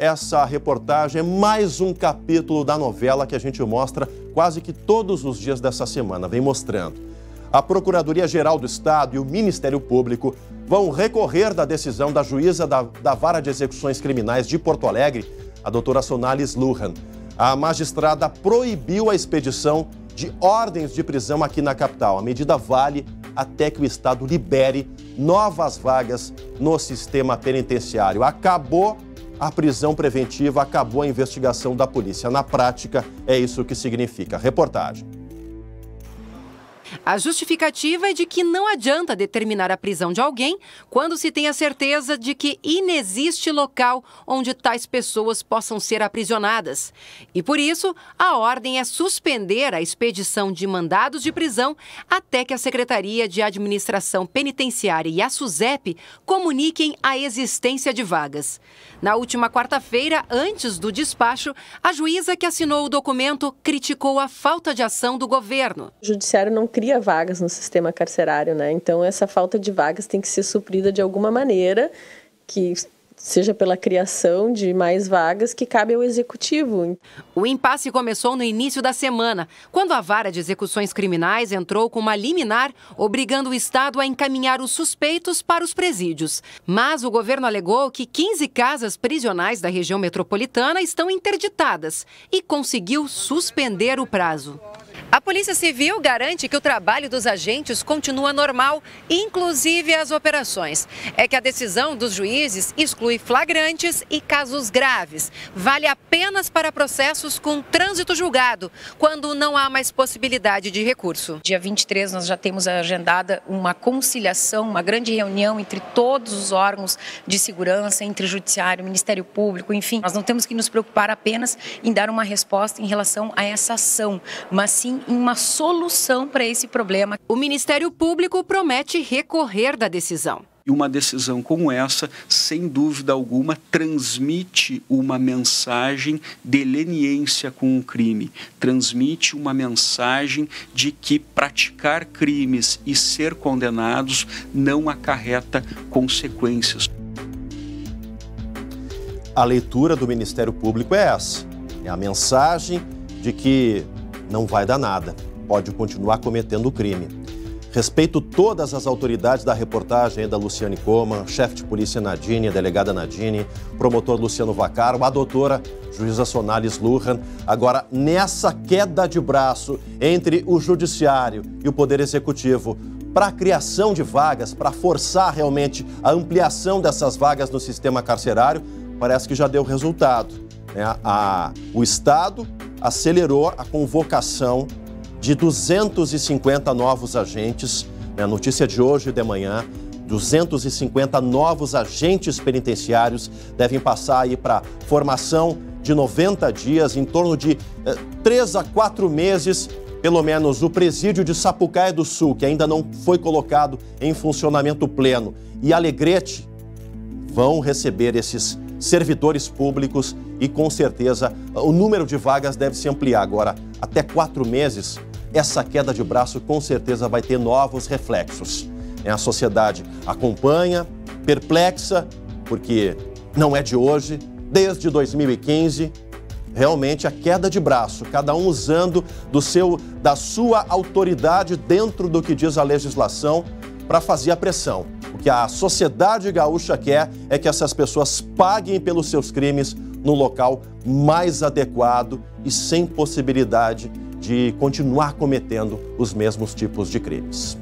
Essa reportagem é mais um capítulo da novela que a gente mostra quase que todos os dias dessa semana, vem mostrando. A Procuradoria-Geral do Estado e o Ministério Público vão recorrer da decisão da juíza da Vara de Execuções Criminais de Porto Alegre, a doutora Sonalis Lujan. A magistrada proibiu a expedição de ordens de prisão aqui na capital. A medida vale até que o Estado libere novas vagas no sistema penitenciário. Acabou a prisão preventiva, acabou a investigação da polícia. Na prática, é isso que significa. Reportagem. A justificativa é de que não adianta determinar a prisão de alguém quando se tem a certeza de que inexiste local onde tais pessoas possam ser aprisionadas. E por isso, a ordem é suspender a expedição de mandados de prisão até que a Secretaria de Administração Penitenciária e a SUSEP comuniquem a existência de vagas. Na última quarta-feira, antes do despacho, a juíza que assinou o documento criticou a falta de ação do governo. O judiciário não cria vagas no sistema carcerário, né? Então essa falta de vagas tem que ser suprida de alguma maneira, que seja pela criação de mais vagas que cabe ao executivo. O impasse começou no início da semana, quando a Vara de Execuções Criminais entrou com uma liminar obrigando o Estado a encaminhar os suspeitos para os presídios. Mas o governo alegou que 15 casas prisionais da região metropolitana estão interditadas e conseguiu suspender o prazo. A Polícia Civil garante que o trabalho dos agentes continua normal, inclusive as operações. É que a decisão dos juízes exclui flagrantes e casos graves. Vale apenas para processos com trânsito julgado, quando não há mais possibilidade de recurso. Dia 23 nós já temos agendada uma conciliação, uma grande reunião entre todos os órgãos de segurança, entre Judiciário, Ministério Público, enfim. Nós não temos que nos preocupar apenas em dar uma resposta em relação a essa ação, mas sim em uma solução para esse problema. O Ministério Público promete recorrer da decisão. E uma decisão como essa, sem dúvida alguma, transmite uma mensagem de leniência com o crime. Transmite uma mensagem de que praticar crimes e ser condenados não acarreta consequências. A leitura do Ministério Público é essa. É a mensagem de que não vai dar nada, pode continuar cometendo o crime. Respeito todas as autoridades da reportagem, da Luciane Coman, chefe de polícia Nadine, a delegada Nadine, promotor Luciano Vacaro, a doutora juíza Sonalis Lujan. Agora, nessa queda de braço entre o judiciário e o poder executivo, para a criação de vagas, para forçar realmente a ampliação dessas vagas no sistema carcerário, parece que já deu resultado, né? O Estado acelerou a convocação de 250 novos agentes, né? Notícia de hoje de manhã, 250 novos agentes penitenciários devem passar aí para formação de 90 dias, em torno de 3 a 4 meses, pelo menos o presídio de Sapucaia do Sul, que ainda não foi colocado em funcionamento pleno, e Alegrete vão receber esses servidores públicos e, com certeza, o número de vagas deve se ampliar. Agora, até 4 meses, essa queda de braço, com certeza, vai ter novos reflexos. A sociedade acompanha, perplexa, porque não é de hoje, desde 2015, realmente a queda de braço, cada um usando da sua autoridade dentro do que diz a legislação para fazer a pressão. O que a sociedade gaúcha quer é que essas pessoas paguem pelos seus crimes no local mais adequado e sem possibilidade de continuar cometendo os mesmos tipos de crimes.